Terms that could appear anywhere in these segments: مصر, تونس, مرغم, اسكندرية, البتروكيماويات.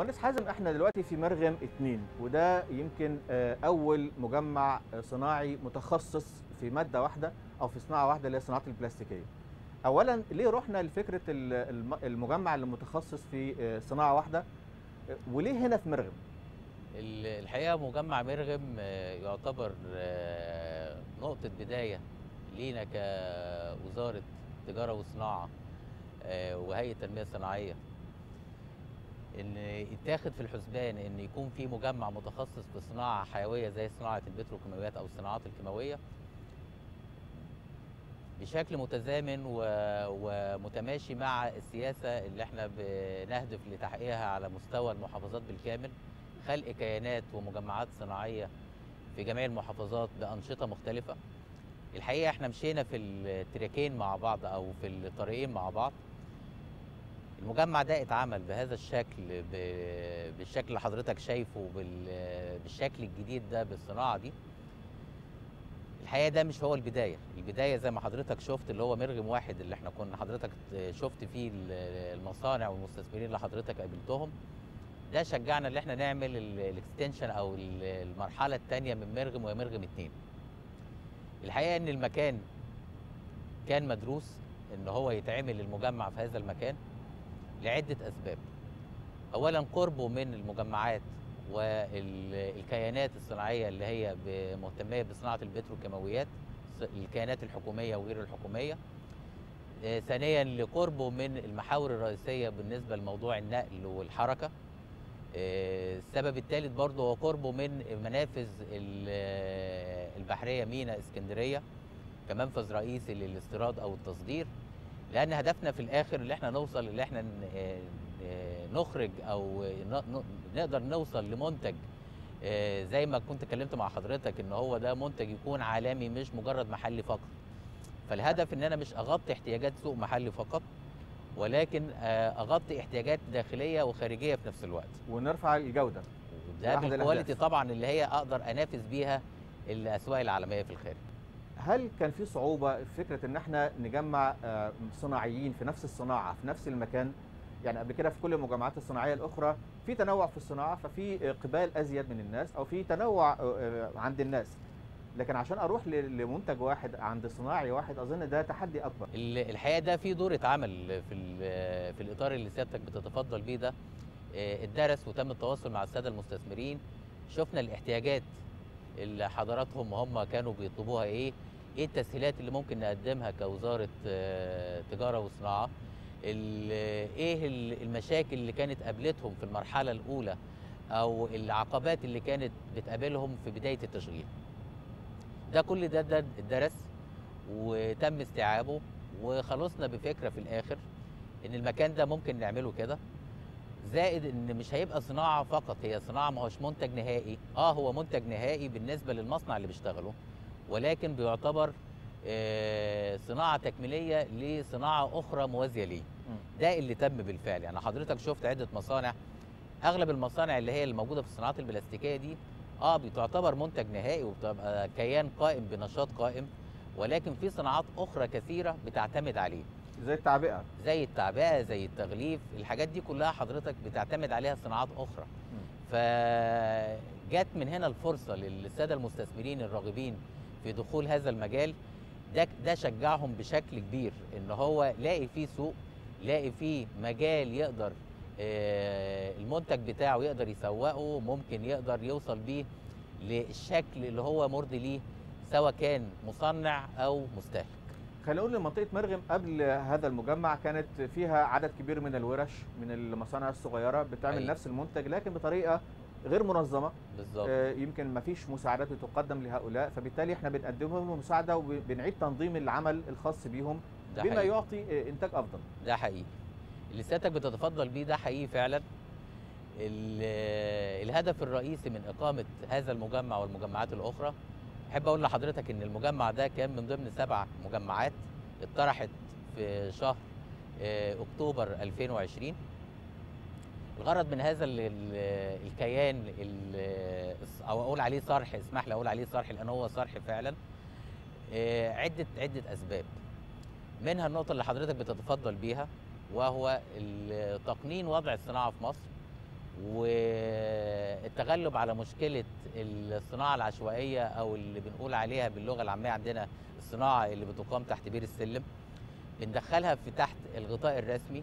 مهندس حازم، احنا دلوقتي في مرغم 2، وده يمكن اول مجمع صناعي متخصص في ماده واحده او في صناعه واحده اللي هي صناعه البلاستيكيه. اولا ليه رحنا لفكره المجمع اللي متخصص في صناعه واحده، وليه هنا في مرغم؟ الحقيقه مجمع مرغم يعتبر نقطه بدايه لينا كوزاره تجاره وصناعه وهيئه التنميه الصناعيه، ان يتاخد في الحسبان ان يكون في مجمع متخصص في صناعه حيويه زي صناعه البتروكيماويات او الصناعات الكيماويه بشكل متزامن ومتماشي مع السياسه اللي احنا بنهدف لتحقيقها على مستوى المحافظات بالكامل، خلق كيانات ومجمعات صناعيه في جميع المحافظات بانشطه مختلفه. الحقيقه احنا مشينا في التراكين مع بعض او في الطريقين مع بعض. المجمع ده اتعمل بهذا الشكل، بالشكل اللي حضرتك شايفه، بالشكل الجديد ده، بالصناعه دي. الحقيقه ده مش هو البدايه، البدايه زي ما حضرتك شفت اللي هو مرغم 1 اللي احنا كنا حضرتك شفت فيه المصانع والمستثمرين اللي حضرتك قابلتهم. ده شجعنا ان احنا نعمل الاكستنشن او المرحله الثانيه من مرغم، وهي مرغم 2. الحقيقه ان المكان كان مدروس ان هو يتعمل المجمع في هذا المكان لعدة أسباب. أولاً قربه من المجمعات والكيانات الصناعية اللي هي مهتمة بصناعة البتروكيماويات، الكيانات الحكومية وغير الحكومية. ثانياً لقربه من المحاور الرئيسية بالنسبة لموضوع النقل والحركة. السبب الثالث برضه هو قربه من منافذ البحرية ميناء اسكندرية كمنفذ رئيسي للاستيراد أو التصدير، لأن هدفنا في الآخر اللي احنا نوصل اللي احنا نخرج أو نقدر نوصل لمنتج زي ما كنت اتكلمت مع حضرتك إن هو ده منتج يكون عالمي مش مجرد محلي فقط. فالهدف إن أنا مش أغطي احتياجات سوق محلي فقط، ولكن أغطي احتياجات داخلية وخارجية في نفس الوقت، ونرفع الجودة ده بالكواليتي طبعا اللي هي أقدر أنافس بيها الأسواق العالمية في الخارج. هل كان في صعوبة فكرة إن احنا نجمع صناعيين في نفس الصناعة في نفس المكان؟ يعني قبل كده في كل المجمعات الصناعية الأخرى في تنوع في الصناعة، ففي إقبال أزيد من الناس أو في تنوع عند الناس، لكن عشان أروح لمنتج واحد عند صناعي واحد أظن ده تحدي أكبر. الحقيقة ده في دور اتعمل في الإطار اللي سيادتك بتتفضل بيه ده، اتدرس وتم التواصل مع السادة المستثمرين، شفنا الاحتياجات اللي حضراتهم هم كانوا بيطلبوها ايه التسهيلات اللي ممكن نقدمها كوزاره تجاره وصناعه، ايه المشاكل اللي كانت قابلتهم في المرحله الاولى او العقبات اللي كانت بتقابلهم في بدايه التشغيل. ده كل ده اتدرس وتم استيعابه، وخلصنا بفكره في الاخر ان المكان ده ممكن نعمله كده. زائد ان مش هيبقى صناعه فقط، هي صناعه ما هوش منتج نهائي، هو منتج نهائي بالنسبه للمصنع اللي بيشتغله، ولكن بيعتبر صناعه تكميليه لصناعه اخرى موازيه ليه. ده اللي تم بالفعل. يعني حضرتك شفت عده مصانع، اغلب المصانع اللي هي الموجوده في الصناعات البلاستيكيه دي بتعتبر منتج نهائي وبتبقى كيان قائم بنشاط قائم، ولكن في صناعات اخرى كثيره بتعتمد عليه زي التعبئه، زي التغليف، الحاجات دي كلها حضرتك بتعتمد عليها صناعات اخرى. فجت من هنا الفرصه للساده المستثمرين الراغبين في دخول هذا المجال. ده شجعهم بشكل كبير ان هو لاقي فيه سوق، لاقي فيه مجال يقدر المنتج بتاعه يقدر يسوقه، ممكن يقدر يوصل بيه للشكل اللي هو مرضي ليه سواء كان مصنع او مستهلك. خلينا نقول ان منطقه مرغم قبل هذا المجمع كانت فيها عدد كبير من الورش من المصانع الصغيره بتعمل نفس المنتج لكن بطريقه غير منظمه بالظبط. يمكن ما فيش مساعدات بتقدم لهؤلاء، فبالتالي احنا بنقدم لهم مساعده وبنعيد تنظيم العمل الخاص بيهم بما حقيقي يعطي انتاج افضل. ده حقيقي اللي سيادتك بتتفضل بيه، ده حقيقي فعلا. الهدف الرئيسي من اقامه هذا المجمع والمجمعات الاخرى، أحب أقول لحضرتك إن المجمع ده كان من ضمن 7 مجمعات اتطرحت في شهر أكتوبر 2020. الغرض من هذا الكيان أو أقول عليه صرح، اسمح لي أقول عليه صرح لأن هو صرح فعلا، عدة أسباب. منها النقطة اللي حضرتك بتتفضل بيها، وهو تقنين وضع الصناعة في مصر والتغلب على مشكلة الصناعة العشوائية أو اللي بنقول عليها باللغة العامية عندنا الصناعة اللي بتقام تحت بير السلم، بندخلها في تحت الغطاء الرسمي.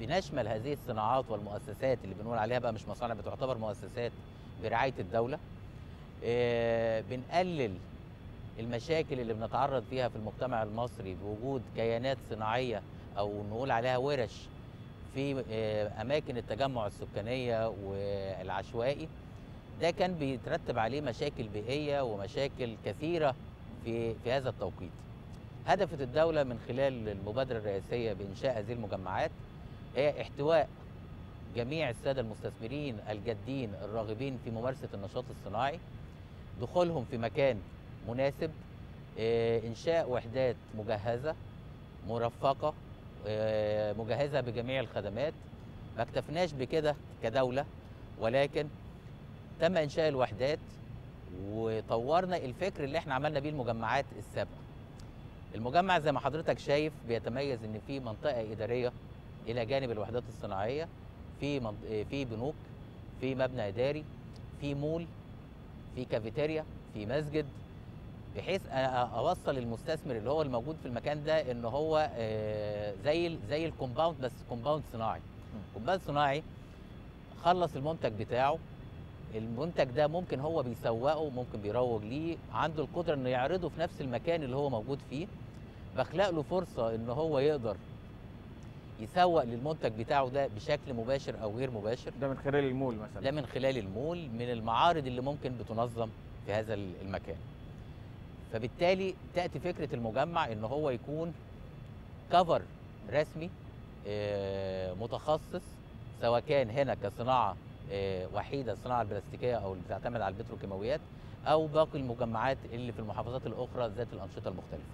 بنشمل هذه الصناعات والمؤسسات اللي بنقول عليها بقى مش مصانع، بتعتبر مؤسسات برعاية الدولة. بنقلل المشاكل اللي بنتعرض فيها في المجتمع المصري بوجود كيانات صناعية أو نقول عليها ورش في أماكن التجمع السكانية والعشوائي. ده كان بيترتب عليه مشاكل بيئية ومشاكل كثيرة في هذا التوقيت. هدفت الدولة من خلال المبادرة الرئاسية بإنشاء هذه المجمعات هي احتواء جميع السادة المستثمرين الجادين الراغبين في ممارسة النشاط الصناعي، دخولهم في مكان مناسب، إنشاء وحدات مجهزة مرفقة مجهزة بجميع الخدمات. ما اكتفناش بكده كدولة، ولكن تم إنشاء الوحدات وطورنا الفكر اللي احنا عملنا بيه المجمعات السابقة. المجمع زي ما حضرتك شايف بيتميز ان في منطقه اداريه الى جانب الوحدات الصناعيه، في بنوك، في مبنى اداري، في مول، في كافيتيريا، في مسجد، بحيث اوصل المستثمر اللي هو الموجود في المكان ده ان هو زي الكومباوند، بس كومباوند صناعي. كومباوند صناعي خلص المنتج بتاعه، المنتج ده ممكن هو بيسوقه، ممكن بيروج ليه، عنده القدرة انه يعرضه في نفس المكان اللي هو موجود فيه، بخلق له فرصة ان هو يقدر يسوق للمنتج بتاعه ده بشكل مباشر او غير مباشر. ده من خلال المول مثلا، ده من خلال المول، من المعارض اللي ممكن بتنظم في هذا المكان. فبالتالي تأتي فكرة المجمع ان هو يكون كفر رسمي متخصص، سواء كان هنا كصناعة وحيده، الصناعه البلاستيكيه او اللي بتعتمد على البتروكيماويات، او باقي المجمعات اللي في المحافظات الاخرى ذات الانشطه المختلفه.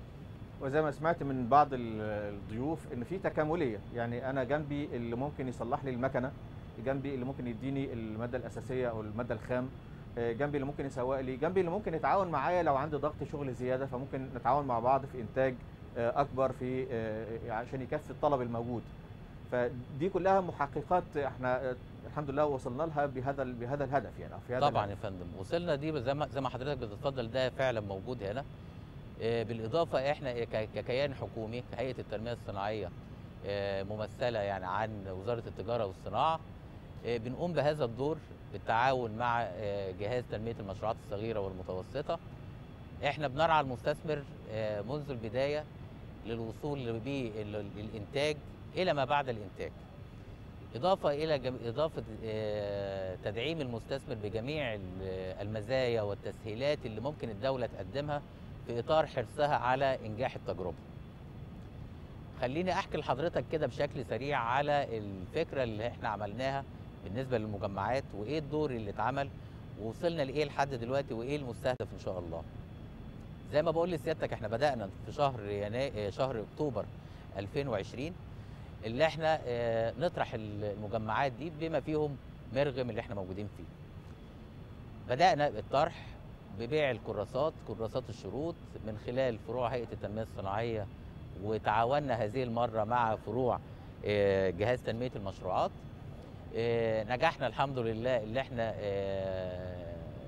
وزي ما سمعت من بعض الضيوف ان في تكامليه، يعني انا جنبي اللي ممكن يصلح لي المكنه، جنبي اللي ممكن يديني الماده الاساسيه او الماده الخام، جنبي اللي ممكن يسوق لي، جنبي اللي ممكن يتعاون معايا لو عندي ضغط شغل زياده، فممكن نتعاون مع بعض في انتاج اكبر في عشان يكفي الطلب الموجود. فدي كلها محققات احنا الحمد لله وصلنا لها بهذا الهدف، يعني في هذا طبعا الهدف. يا فندم وصلنا دي زي ما حضرتك بتتفضل، ده فعلا موجود هنا. بالاضافه احنا ككيان حكومي كهيئه التنميه الصناعيه ممثله يعني عن وزاره التجاره والصناعه، بنقوم بهذا الدور بالتعاون مع جهاز تنميه المشروعات الصغيره والمتوسطه. احنا بنرعى المستثمر منذ البدايه للوصول بيه للانتاج الى ما بعد الانتاج، إضافة تدعيم المستثمر بجميع المزايا والتسهيلات اللي ممكن الدولة تقدمها في إطار حرصها على إنجاح التجربة. خليني أحكي لحضرتك كده بشكل سريع على الفكرة اللي احنا عملناها بالنسبة للمجمعات، وإيه الدور اللي اتعمل، ووصلنا لإيه لحد دلوقتي، وإيه المستهدف إن شاء الله. زي ما بقول لسيادتك احنا بدأنا في شهر أكتوبر 2020 اللي احنا نطرح المجمعات دي بما فيهم مرغم اللي احنا موجودين فيه. بدأنا بالطرح ببيع الكراسات، كراسات الشروط، من خلال فروع هيئة التنمية الصناعية، وتعاوننا هذه المرة مع فروع جهاز تنمية المشروعات. نجحنا الحمد لله اللي احنا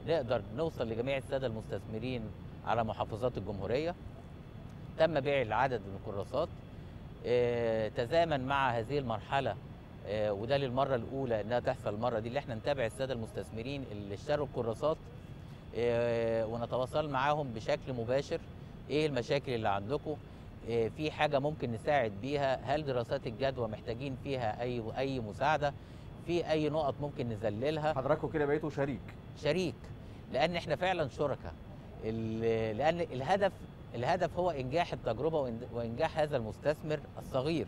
نقدر نوصل لجميع السادة المستثمرين على محافظات الجمهورية. تم بيع العدد من الكراسات تزامن مع هذه المرحلة، وده للمرة الأولى إنها تحصل المرة دي اللي احنا نتابع السادة المستثمرين اللي اشتروا الكراسات ونتواصل معاهم بشكل مباشر. إيه المشاكل اللي عندكم؟ في حاجة ممكن نساعد بيها؟ هل دراسات الجدوى محتاجين فيها أي مساعدة؟ في أي نقط ممكن نذللها؟ حضراتكم كده بقيتوا شريك، لأن احنا فعلا شركاء، لأن الهدف هو إنجاح التجربة وإنجاح هذا المستثمر الصغير.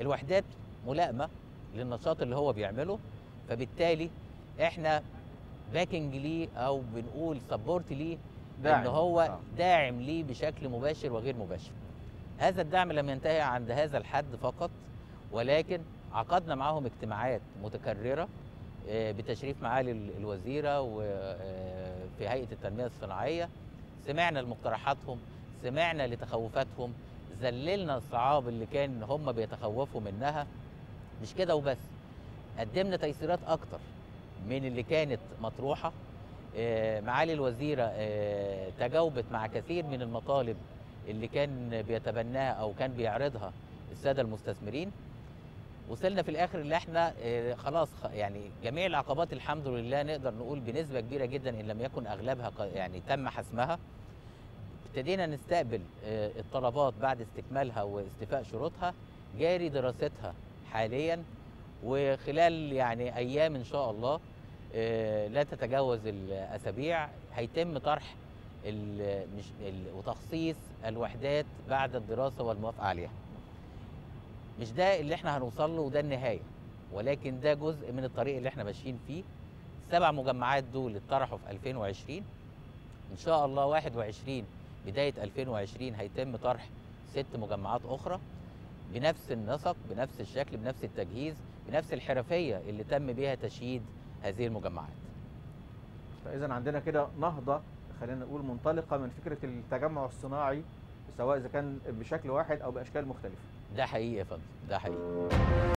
الوحدات ملائمة للنشاط اللي هو بيعمله، فبالتالي احنا باكنج ليه، أو بنقول سبورت ليه، إن هو داعم ليه بشكل مباشر وغير مباشر. هذا الدعم لم ينتهي عند هذا الحد فقط، ولكن عقدنا معهم اجتماعات متكررة بتشريف معالي الوزيرة وفي هيئة التنمية الصناعية. سمعنا لمقترحاتهم، سمعنا لتخوفاتهم، ذللنا الصعاب اللي كان هم بيتخوفوا منها. مش كده وبس، قدمنا تيسيرات اكتر من اللي كانت مطروحه. معالي الوزيره تجاوبت مع كثير من المطالب اللي كان بيتبناها او كان بيعرضها الساده المستثمرين. وصلنا في الاخر اللي احنا خلاص يعني جميع العقبات الحمد لله نقدر نقول بنسبه كبيره جدا ان لم يكن اغلبها يعني تم حسمها. ابتدينا نستقبل الطلبات بعد استكمالها واستيفاء شروطها، جاري دراستها حاليا، وخلال يعني ايام ان شاء الله لا تتجاوز الاسابيع هيتم طرح وتخصيص الوحدات بعد الدراسه والموافقه عليها. مش ده اللي احنا هنوصل له وده النهايه، ولكن ده جزء من الطريق اللي احنا ماشيين فيه. 7 مجمعات دول اتطرحوا في 2020، ان شاء الله 21 بدايه 2020 هيتم طرح 6 مجمعات اخرى بنفس النسق بنفس الشكل بنفس التجهيز بنفس الحرفيه اللي تم بها تشييد هذه المجمعات. فاذا عندنا كده نهضه خلينا نقول منطلقه من فكره التجمع الصناعي، سواء اذا كان بشكل واحد او باشكال مختلفه. ده حقيقي يا فندم، ده حقيقي.